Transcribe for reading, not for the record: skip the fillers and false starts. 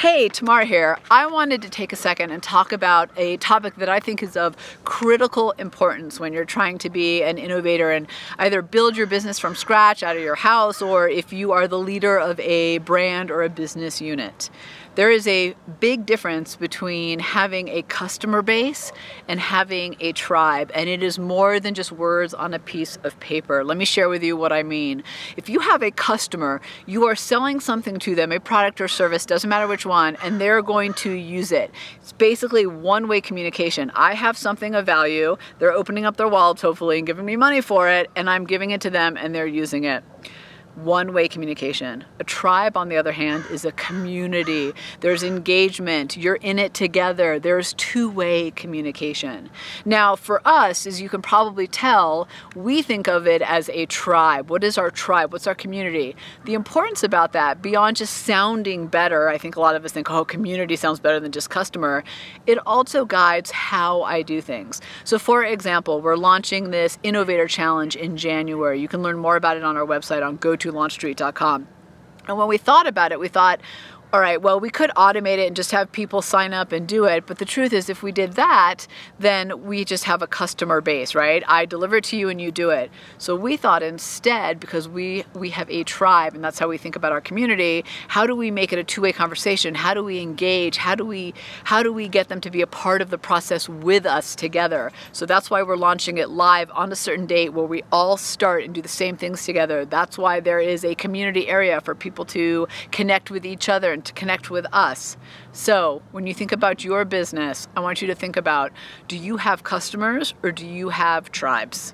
Hey, Tamara here. I wanted to take a second and talk about a topic that I think is of critical importance when you're trying to be an innovator and either build your business from scratch out of your house, or if you are the leader of a brand or a business unit. There is a big difference between having a customer base and having a tribe, and it is more than just words on a piece of paper. Let me share with you what I mean. If you have a customer, you are selling something to them, a product or service, doesn't matter which one, and they're going to use it. It's basically one-way communication. I have something of value, they're opening up their wallets hopefully and giving me money for it, and I'm giving it to them and they're using it. One-way communication. A tribe, on the other hand, is a community. There's engagement. You're in it together. There's two-way communication. Now, for us, as you can probably tell, we think of it as a tribe. What is our tribe? What's our community? The importance about that, beyond just sounding better, I think a lot of us think, oh, community sounds better than just customer. It also guides how I do things. So, for example, we're launching this Innovator Challenge in January. You can learn more about it on our website on GoTo launchstreet.com. And when we thought about it, we thought, all right, well, we could automate it and just have people sign up and do it. But the truth is, if we did that, then we just have a customer base, right? I deliver it to you and you do it. So we thought instead, because we have a tribe and that's how we think about our community, how do we make it a two-way conversation? How do we engage? How do we get them to be a part of the process with us together? So that's why we're launching it live on a certain date where we all start and do the same things together. That's why there is a community area for people to connect with each other and to connect with us. So when you think about your business, I want you to think about, do you have customers or do you have tribes?